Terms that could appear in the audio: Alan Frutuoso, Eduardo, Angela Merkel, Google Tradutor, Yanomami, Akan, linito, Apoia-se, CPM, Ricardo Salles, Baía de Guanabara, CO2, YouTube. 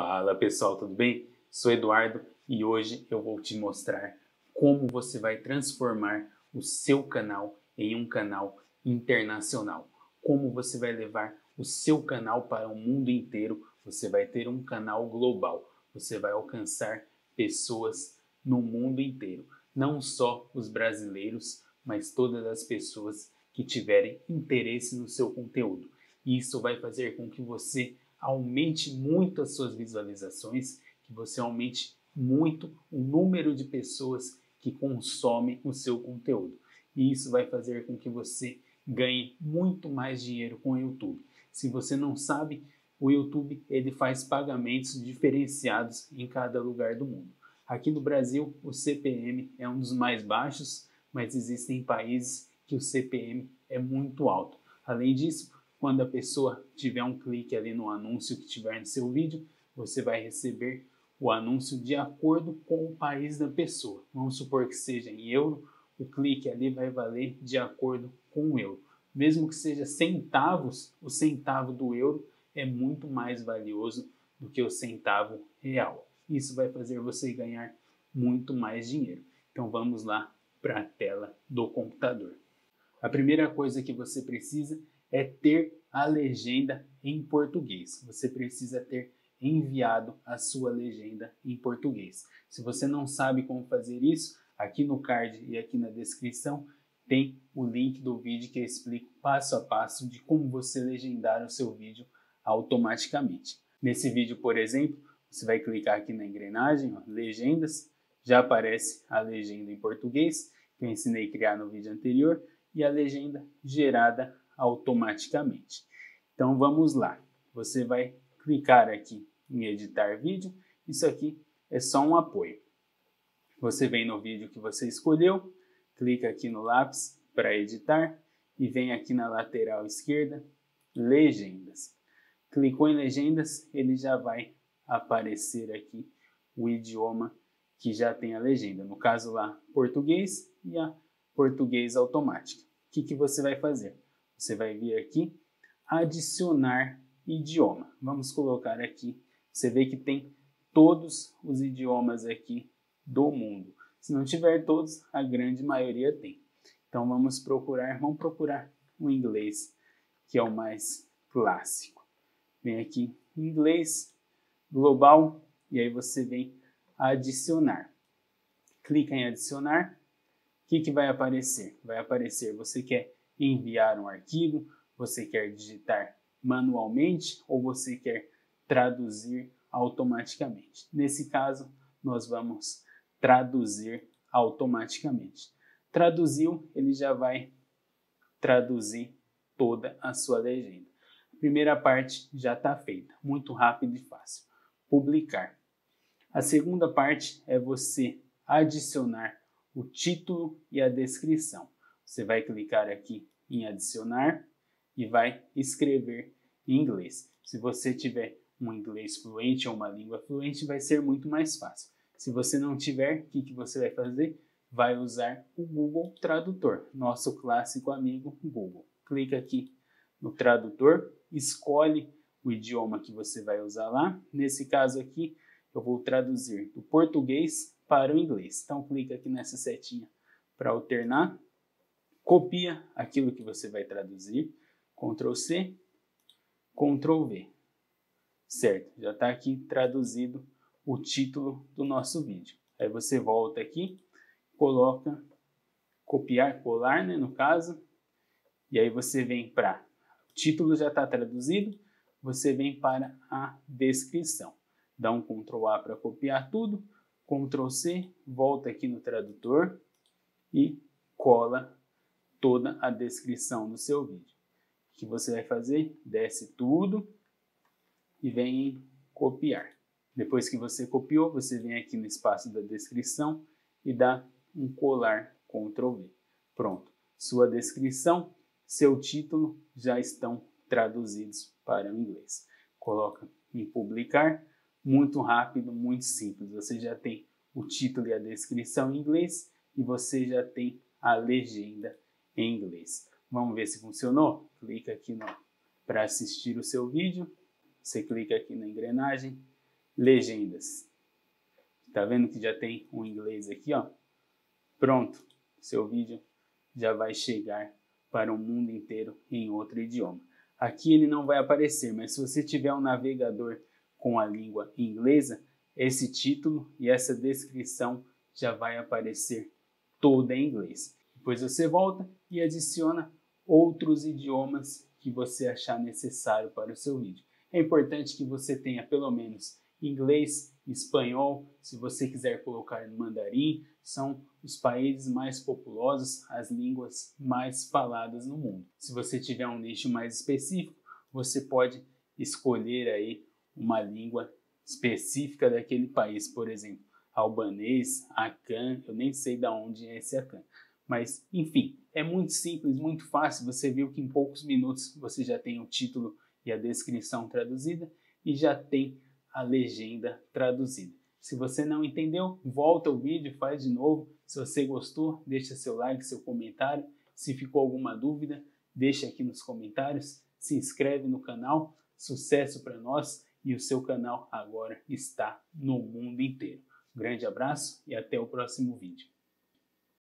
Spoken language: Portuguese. Fala pessoal, tudo bem? Sou Eduardo e hoje eu vou te mostrar como você vai transformar o seu canal em um canal internacional. Como você vai levar o seu canal para o mundo inteiro, você vai ter um canal global. Você vai alcançar pessoas no mundo inteiro. Não só os brasileiros, mas todas as pessoas que tiverem interesse no seu conteúdo. E isso vai fazer com que você aumente muito as suas visualizações, que você aumente muito o número de pessoas que consomem o seu conteúdo. E isso vai fazer com que você ganhe muito mais dinheiro com o YouTube. Se você não sabe, o YouTube ele faz pagamentos diferenciados em cada lugar do mundo. Aqui no Brasil, o CPM é um dos mais baixos, mas existem países que o CPM é muito alto. Além disso, quando a pessoa tiver um clique ali no anúncio que tiver no seu vídeo, você vai receber o anúncio de acordo com o país da pessoa. Vamos supor que seja em euro, o clique ali vai valer de acordo com o euro. Mesmo que seja centavos, o centavo do euro é muito mais valioso do que o centavo real. Isso vai fazer você ganhar muito mais dinheiro. Então vamos lá para a tela do computador. A primeira coisa que você precisa é ter a legenda em português. Você precisa ter enviado a sua legenda em português. Se você não sabe como fazer isso, aqui no card e aqui na descrição tem o link do vídeo que eu explico passo a passo de como você legendar o seu vídeo automaticamente. Nesse vídeo, por exemplo, você vai clicar aqui na engrenagem, ó, legendas, já aparece a legenda em português, que eu ensinei a criar no vídeo anterior, e a legenda gerada automaticamente. Então vamos lá, você vai clicar aqui em editar vídeo, isso aqui é só um apoio. Você vem no vídeo que você escolheu, clica aqui no lápis para editar e vem aqui na lateral esquerda, legendas. Clicou em legendas, ele já vai aparecer aqui o idioma que já tem a legenda, no caso lá português e a português automática. O que você vai fazer? Você vai vir aqui, adicionar idioma. Vamos colocar aqui. Você vê que tem todos os idiomas aqui do mundo. Se não tiver todos, a grande maioria tem. Então vamos procurar o inglês, que é o mais clássico. Vem aqui, inglês, global, e aí você vem adicionar. Clica em adicionar. O que vai aparecer? Vai aparecer, você quer enviar um arquivo, você quer digitar manualmente ou você quer traduzir automaticamente. Nesse caso, nós vamos traduzir automaticamente. Traduziu, ele já vai traduzir toda a sua legenda. A primeira parte já está feita, muito rápido e fácil. Publicar. A segunda parte é você adicionar o título e a descrição. Você vai clicar aqui em adicionar e vai escrever em inglês. Se você tiver um inglês fluente ou uma língua fluente, vai ser muito mais fácil. Se você não tiver, o que você vai fazer? Vai usar o Google Tradutor, nosso clássico amigo Google. Clica aqui no tradutor, escolhe o idioma que você vai usar lá. Nesse caso aqui, eu vou traduzir do português para o inglês. Então clica aqui nessa setinha para alternar. Copia aquilo que você vai traduzir, Ctrl+C, Ctrl+V. Certo, já está aqui traduzido o título do nosso vídeo. Aí você volta aqui, coloca, copiar, colar, né, no caso, e aí você vem para, o título já está traduzido, você vem para a descrição. Dá um Ctrl+A para copiar tudo, Ctrl+C, volta aqui no tradutor e cola toda a descrição do seu vídeo. O que você vai fazer? Desce tudo e vem em copiar. Depois que você copiou, você vem aqui no espaço da descrição e dá um colar, Ctrl+V. Pronto. Sua descrição, seu título já estão traduzidos para o inglês. Coloca em publicar. Muito rápido, muito simples. Você já tem o título e a descrição em inglês e você já tem a legenda em inglês. Vamos ver se funcionou? Clica aqui para assistir o seu vídeo. Você clica aqui na engrenagem legendas. Tá vendo que já tem um inglês aqui, ó? Pronto, seu vídeo já vai chegar para o mundo inteiro em outro idioma. Aqui ele não vai aparecer, mas se você tiver um navegador com a língua inglesa, esse título e essa descrição já vai aparecer toda em inglês. Depois você volta e adiciona outros idiomas que você achar necessário para o seu vídeo. É importante que você tenha pelo menos inglês, espanhol, se você quiser colocar mandarim, são os países mais populosos, as línguas mais faladas no mundo. Se você tiver um nicho mais específico, você pode escolher aí uma língua específica daquele país, por exemplo, albanês, akan, eu nem sei de onde é esse akan. Mas, enfim, é muito simples, muito fácil, você viu que em poucos minutos você já tem o título e a descrição traduzida e já tem a legenda traduzida. Se você não entendeu, volta o vídeo, faz de novo. Se você gostou, deixa seu like, seu comentário. Se ficou alguma dúvida, deixa aqui nos comentários. Se inscreve no canal, sucesso para nós e o seu canal agora está no mundo inteiro. Um grande abraço e até o próximo vídeo.